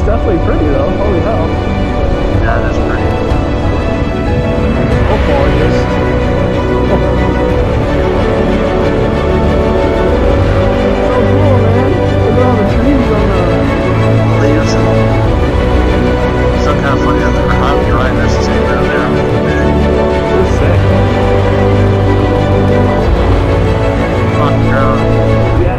Definitely pretty though, holy hell. Yeah, that's pretty. So cool, man. Look at all the trees on the leaves. It's so kind of funny that the crowd you're riding is staying down there. It's sick. Fucking girl. Yeah.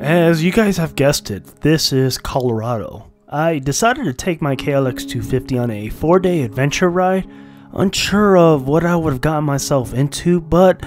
As you guys have guessed it, this is Colorado. I decided to take my KLX 250 on a 4-day adventure ride, unsure of what I would have gotten myself into, but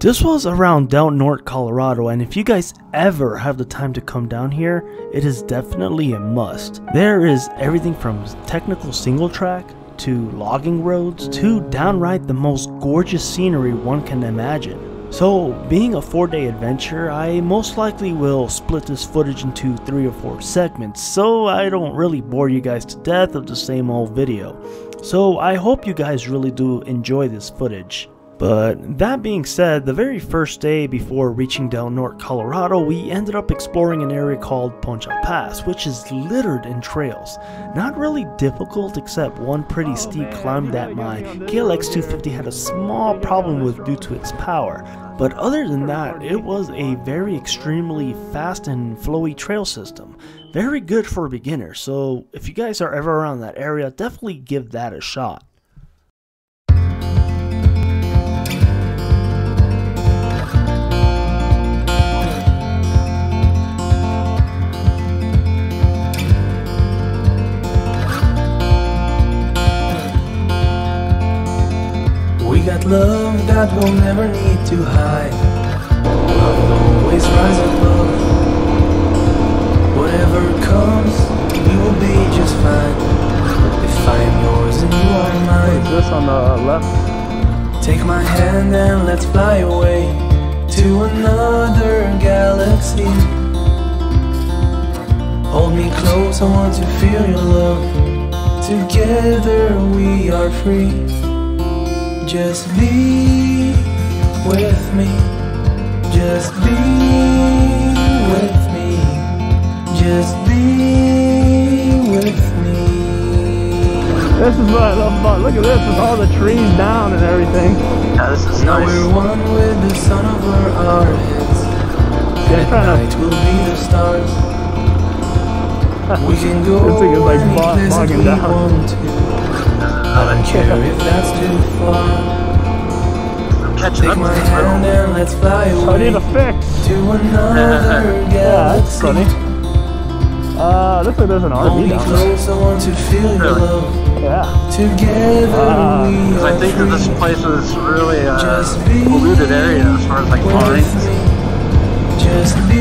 this was around Del Norte, Colorado, and if you guys ever have the time to come down here, it is definitely a must. There is everything from technical single track, to logging roads, to downright the most gorgeous scenery one can imagine. So, being a 4-day adventure, I most likely will split this footage into 3 or 4 segments, so I don't really bore you guys to death of the same old video. So I hope you guys really do enjoy this footage. But that being said, the very first day before reaching Del Norte, Colorado, we ended up exploring an area called Poncha Pass, which is littered in trails. Not really difficult except one pretty steep climb that my KLX 250 had a small problem with due to its power. But other than that, it was a very extremely fast and flowy trail system. Very good for a beginner, so if you guys are ever around that area, definitely give that a shot. That love that we'll never need to hide. Love will always rise above. Whatever comes, we will be just fine. If I am yours and you are mine. Is this on the left? Take my hand and let's fly away to another galaxy. Hold me close, I want to feel your love. Together we are free. Just be with me. Just be with me. Just be with me. This is what I love about. Look at this with all the trees down and everything. Yeah, this is now nice. We're one with the sun over our heads. That night will be the stars. We can go like any place we want to. I don't care if that's too far. Take my hand and let's fly away. I need a fix. To another galaxy. That's funny. Looks like there's an RV down there. Really? Yeah. Together we I think that this place is really a polluted area as far as like mines.